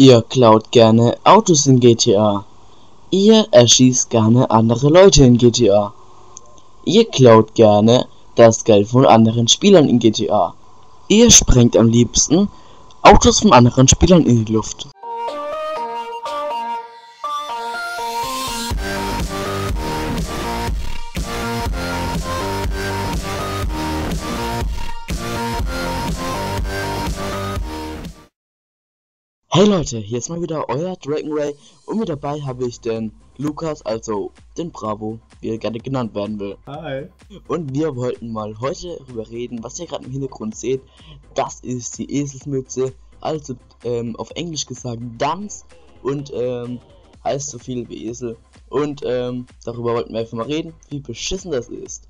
Ihr klaut gerne Autos in GTA. Ihr erschießt gerne andere Leute in GTA. Ihr klaut gerne das Geld von anderen Spielern in GTA. Ihr sprengt am liebsten Autos von anderen Spielern in die Luft. Hey Leute, hier ist mal wieder euer Dragon Ray und mit dabei habe ich den Lukas, also den Bravo, wie er gerne genannt werden will. Hi. Und wir wollten mal heute darüber reden, was ihr gerade im Hintergrund seht. Das ist die Eselsmütze, also auf Englisch gesagt Dance und heißt so viel wie Esel. Und darüber wollten wir einfach mal reden, wie beschissen das ist.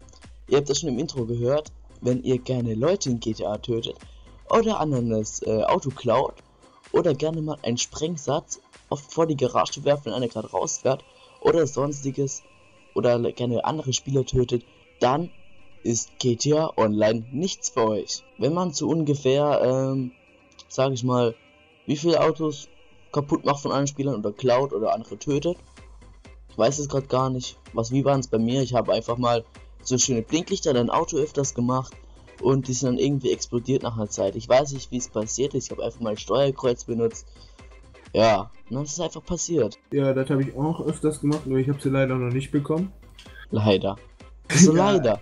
Ihr habt das schon im Intro gehört, wenn ihr gerne Leute in GTA tötet oder anderen das Auto klaut. Oder gerne mal einen Sprengsatz vor die Garage werfen, wenn einer gerade rausfährt oder sonstiges oder gerne andere Spieler tötet, dann ist GTA Online nichts für euch. Wenn man so ungefähr, sage ich mal, wie viele Autos kaputt macht von anderen Spielern oder klaut oder andere tötet, ich weiß es gerade gar nicht, wie waren es bei mir, ich habe einfach mal so schöne Blinklichter in ein Auto öfters gemacht. Und die sind dann irgendwie explodiert nach einer Zeit. Ich weiß nicht, wie es passiert ist. Ich habe einfach mal ein Steuerkreuz benutzt. Ja, dann ist es einfach passiert. Ja, das habe ich auch öfters gemacht, nur ich habe sie leider noch nicht bekommen. Leider. So ja. Leider.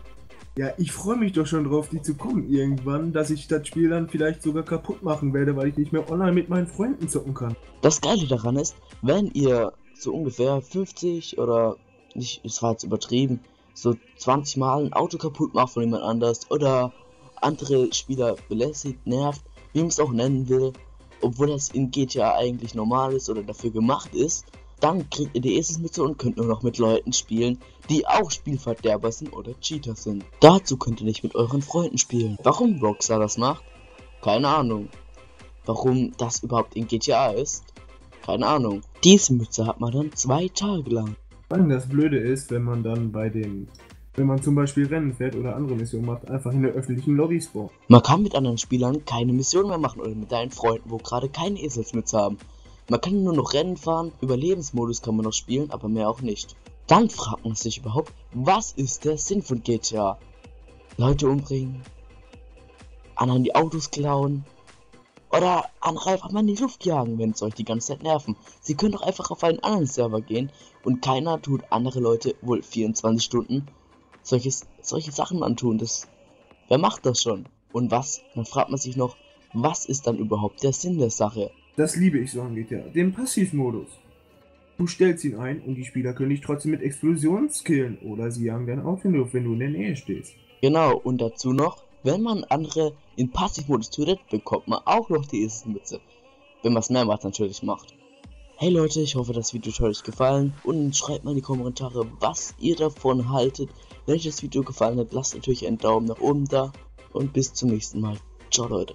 Ja, ich freue mich doch schon drauf, die zu kommen irgendwann, dass ich das Spiel dann vielleicht sogar kaputt machen werde, weil ich nicht mehr online mit meinen Freunden zocken kann. Das Geile daran ist, wenn ihr so ungefähr 50 oder nicht, es war jetzt übertrieben, so 20 Mal ein Auto kaputt macht von jemand anders oder andere Spieler belästigt, nervt, wie man es auch nennen will, obwohl das in GTA eigentlich normal ist oder dafür gemacht ist, dann kriegt ihr die Eselsmütze und könnt nur noch mit Leuten spielen, die auch Spielverderber sind oder Cheater sind. Dazu könnt ihr nicht mit euren Freunden spielen. Warum Rockstar das macht? Keine Ahnung. Warum das überhaupt in GTA ist? Keine Ahnung. Diese Mütze hat man dann 2 Tage lang. Das Blöde ist, wenn man dann wenn man zum Beispiel Rennen fährt oder andere Missionen macht, einfach in der öffentlichen Lobby spawnen. Man kann mit anderen Spielern keine Mission mehr machen oder mit deinen Freunden, wo gerade keine Eselsmütze haben. Man kann nur noch Rennen fahren, Überlebensmodus kann man noch spielen, aber mehr auch nicht. Dann fragt man sich überhaupt, was ist der Sinn von GTA? Leute umbringen, anderen die Autos klauen oder andere einfach mal in die Luft jagen, wenn es euch die ganze Zeit nerven. Sie können doch einfach auf einen anderen Server gehen und keiner tut andere Leute wohl 24 Stunden solche Sachen antun, wer macht das schon? Und was? Dann fragt man sich noch, was ist dann überhaupt der Sinn der Sache? Das liebe ich so an GTA, den Passivmodus. Du stellst ihn ein und die Spieler können dich trotzdem mit Explosionen killen oder sie jagen dein Auto in die Luft, wenn du in der Nähe stehst. Genau, und dazu noch, wenn man andere in Passivmodus tötet, bekommt man auch noch die Eselsmütze. Wenn man es mehrmals natürlich macht. Hey Leute, ich hoffe, das Video hat euch gefallen und schreibt mal in die Kommentare, was ihr davon haltet. Wenn euch das Video gefallen hat, lasst natürlich einen Daumen nach oben da und bis zum nächsten Mal. Ciao Leute.